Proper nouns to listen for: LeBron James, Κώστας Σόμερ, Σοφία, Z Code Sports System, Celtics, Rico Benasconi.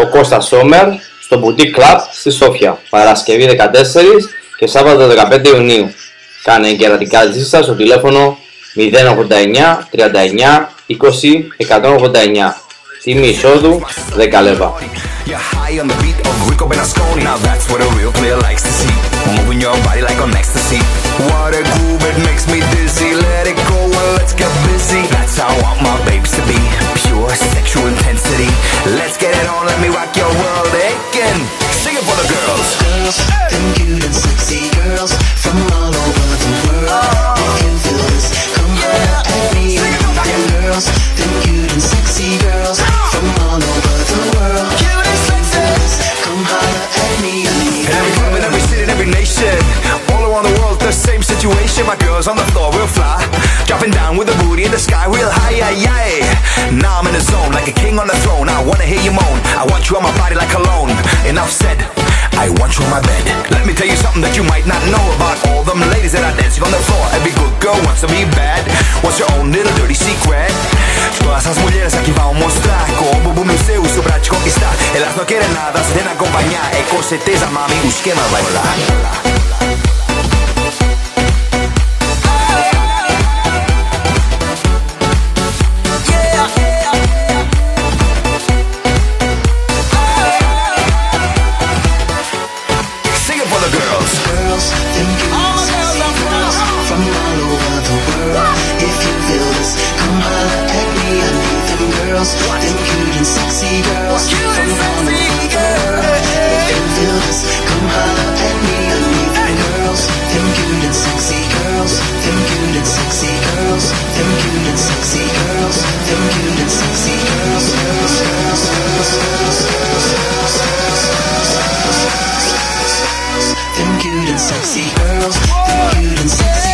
ο Κώστας Σόμερ στο Boutique Club στη Σόφια, Παρασκευή 14 και Σάββατο 15 Ιουνίου. Κάνε εγκαιρατικά ζήτησα στο τηλέφωνο 089 39 20 189. Τιμή εισόδου 10 λεπτά. You're high on the beat of Rico Benasconi. Now that's what a real player likes to see. Moving your body like on ecstasy. What a groove, it makes me dizzy. Let it go and let's get busy. That's how I want my babes to be. Pure sexual intensity. Let's get it on, let me rock your world again. Sing it for the girls. Girls, them cute and sexy girls from all over the world. You can feel this, come on and me. Them girls, them cute and sexy girls from all over the world. My girls on the floor, we'll fly. Dropping down with a booty in the sky, real high, aye, aye. Now I'm in the zone, like a king on the throne. I wanna hear you moan. I want you on my body like cologne. Enough said, I want you on my bed. Let me tell you something that you might not know about all them ladies that are dancing on the floor. Every good girl wants to be bad. What's your own little dirty secret? Todas esas mujeres aquí van a mostrar como boom usted uso para te conquistar. Ellas no quieren nada, se deben acompañar. E con certeza, mami, busque más bailar. Sexy girls, them cute and sexy.